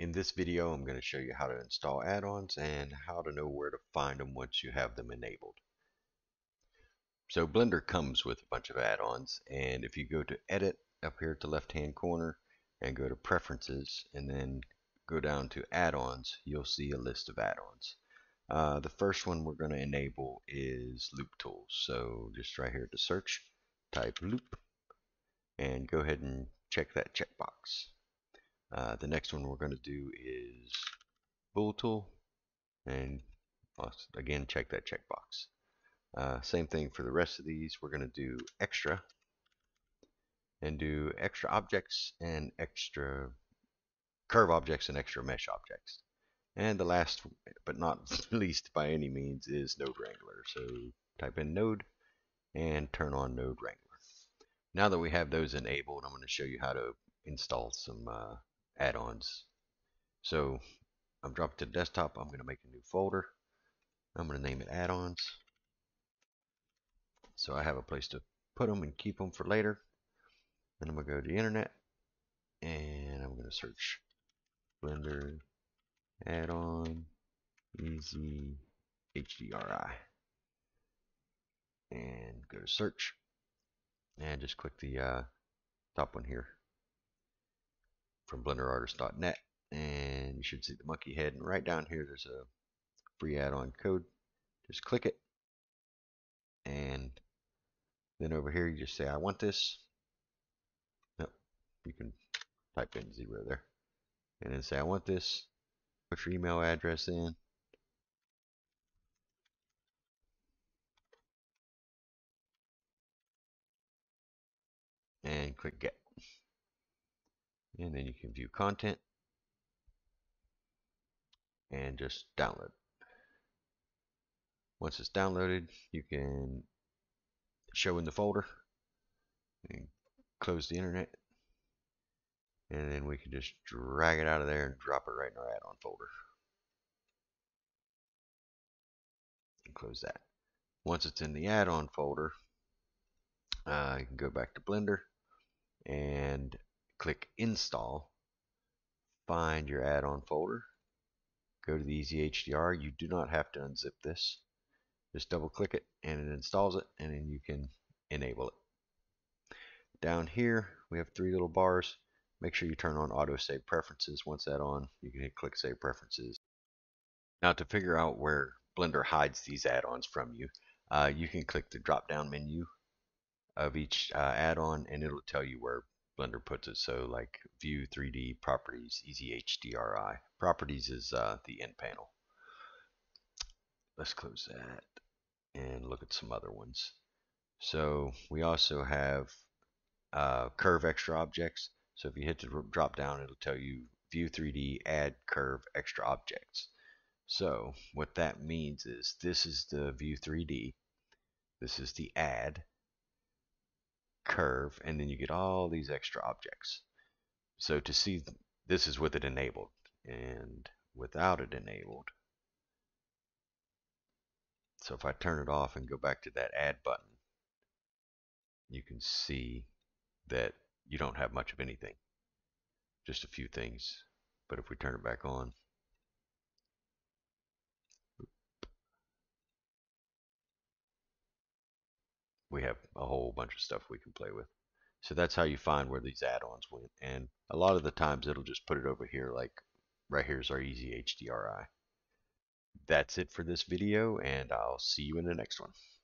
In this video, I'm going to show you how to install add-ons and how to know where to find them once you have them enabled. So Blender comes with a bunch of add-ons, and if you go to Edit up here at the left-hand corner and go to Preferences and then go down to Add-ons, you'll see a list of add-ons. The first one we're going to enable is loop tools. So just right here to search, type loop and go ahead and check that checkbox. The next one we're going to do is Bool tool, and again check that checkbox. Same thing for the rest of these. We're going to do extra and do extra objects and extra curve objects and extra mesh objects. And the last but not least by any means is Node Wrangler. So type in Node and turn on Node Wrangler. Now that we have those enabled, I'm going to show you how to install some add-ons. So I've dropped to desktop. I'm going to make a new folder. I'm going to name it add-ons, so I have a place to put them and keep them for later. Then I'm going to go to the internet and I'm going to search Blender add-on easy HDRI and go to search and just click the top one here from blenderartist.net, and you should see the monkey head, and right down here there's a free add-on code. Just click it, and then over here you just say I want this. Nope, you can type in 0 there and then say I want this. Put your email address in. And click Get. And then you can view content. And just download. Once it's downloaded, you can show in the folder. And close the internet. And then we can just drag it out of there and drop it right in our add-on folder. And close that. Once it's in the add-on folder, you can go back to Blender and click Install. Find your add-on folder. Go to the Easy HDR. You do not have to unzip this. Just double-click it, and it installs it, and then you can enable it. Down here, we have three little bars. Make sure you turn on auto save preferences. Once that's on, you can hit click save preferences. Now to figure out where Blender hides these add-ons from you, you can click the drop down menu of each add-on and it'll tell you where Blender puts it. So like view 3D properties, easy HDRI. Properties is the end panel. Let's close that and look at some other ones. So we also have curve extra objects. So if you hit the drop down, it'll tell you view 3D, add curve, extra objects. So what that means is this is the view 3D, this is the add curve, and then you get all these extra objects. So to see, this is with it enabled, and without it enabled. So if I turn it off and go back to that add button, you can see that you don't have much of anything, just a few things. But if we turn it back on, we have a whole bunch of stuff we can play with. So that's how you find where these add-ons went. And a lot of the times it'll just put it over here, like right here's our easy HDRI. That's it for this video, and I'll see you in the next one.